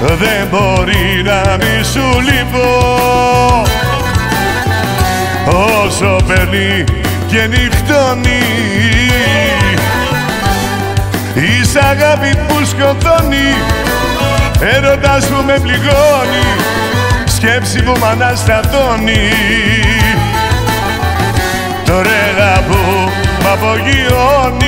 δεν μπορεί να μη σου λείπω. Όσο περνεί και νυχτώνει, είσαι αγάπη που σκοτώνει, έρωτας που με πληγώνει, σκέψη που μ' αναστατώνει. Τώρα έλα που μ' απογειώνει.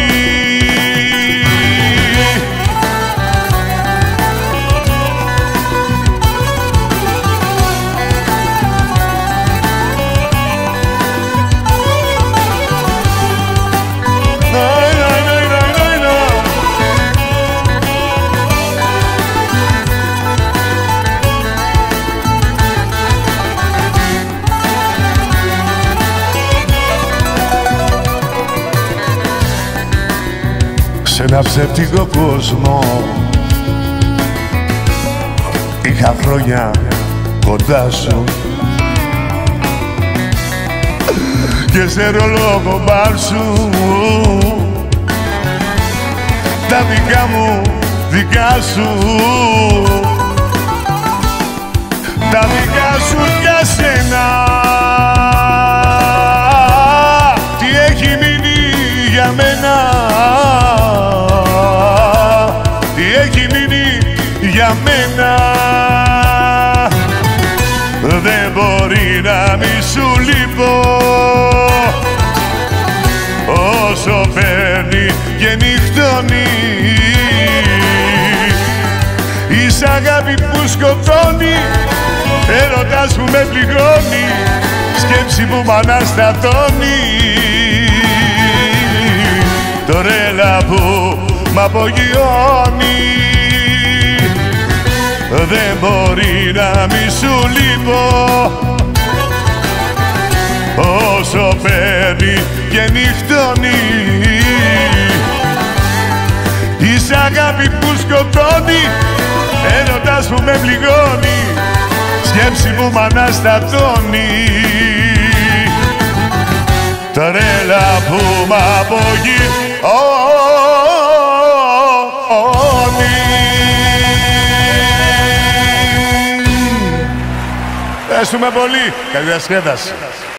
Σ' ένα ψεύτικο κόσμο είχα χρόνια κοντά σου και σε ρολόγο μπαρ σου τα δικά μου δικά σου, τα δικά σου για σένα. Τι έχει μείνει για μένα, για μένα δεν μπορεί να μη σου λείπω. Όσο παίρνει και νυχτώνει, είσαι αγάπη που σκοτώνει, έρωτας που με πληγώνει, σκέψη που μ' αναστατώνει. Τώρα έλα που μ' απογειώνει. Δεν μπορεί να μη σου λείπω. Όσο παίρνει και νυχτώνει, είσαι αγάπη που σκοτώνει, έρωτας που με πληγώνει, σκέψη που μ' αναστατώνει. Τρέλα που μ' απογειώνει. Ευχαριστούμε πολύ. Καλή διασκέδαση.